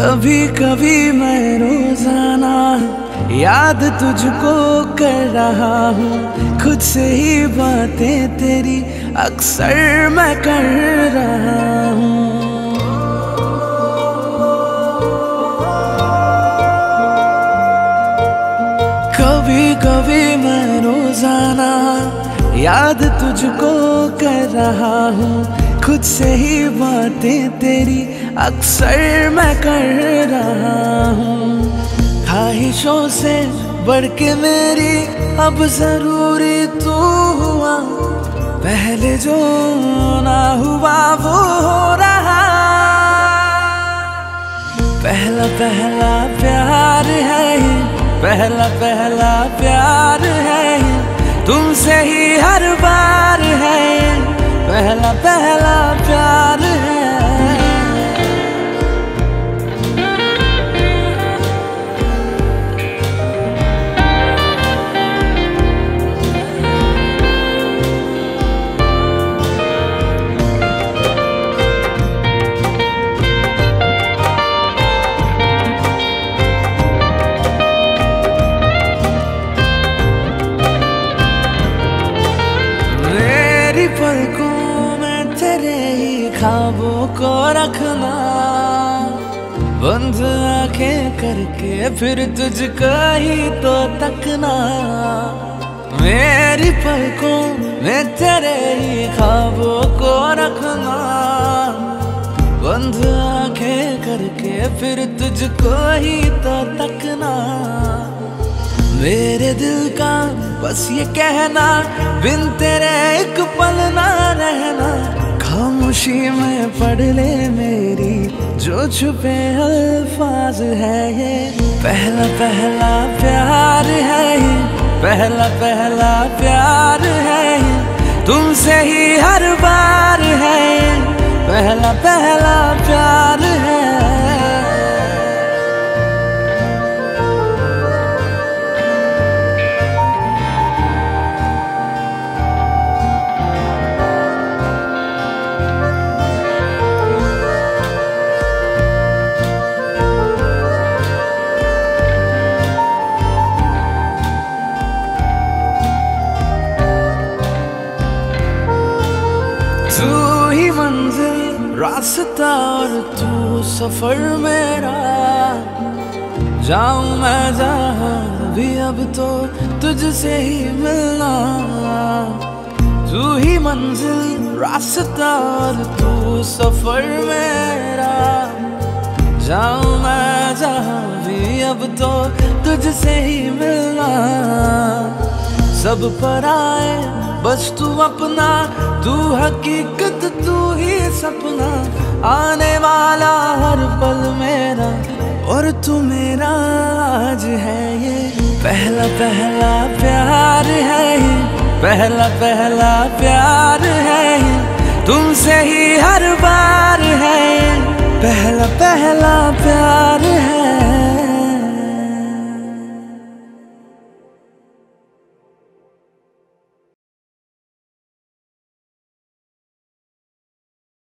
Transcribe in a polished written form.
कभी कभी मैं रोजाना याद तुझको कर रहा हूँ, खुद से ही बातें तेरी अक्सर मैं कर रहा हूँ। कभी कभी मैं रोजाना याद तुझको कर रहा हूँ, खुद से ही बातें तेरी अक्सर मैं कर रहा हूँ। ख्वाहिशों से बढ़ के मेरी अब ज़रूरी तू हुआ, पहले जो ना हुआ वो हो रहा। पहला पहला प्यार है, पहला पहला प्यार है, तुमसे ही हर बार है। पहला पहला प्यार है। मेरी पलकों तेरे ही ख्वाबों को रखना, बंद आंखें करके फिर तुझको ही तो तकना। मेरी पलकों में तेरे ही ख्वाबों को रखना, बंद आंखें करके फिर तुझको ही तो तकना। मेरे दिल का बस ये कहना, बिन तेरे एक पल ना रहना। खामोशी में पढ़ ले मेरी जो छुपे अल्फाज है ये। पहला पहला प्यार है, पहला पहला प्यार है, तुमसे ही हर बार है। पहला पहला प्यार है। तू ही मंजिल रास्ता और तू सफर मेरा, जाऊं मैं जहां भी अब तो तुझसे ही मिलना। तू ही मंजिल रास्ता और तू सफर मेरा, जाऊं मैं जहां भी अब तो तुझसे ही मिलना। सब पर आए बस तू अपना, तू हकीकत तू ही सपना। आने वाला हर पल मेरा और तू मेरा आज है ये। पहला पहला प्यार है, पहला पहला प्यार है, तुमसे ही हर बार है। पहला पहला प्यार है।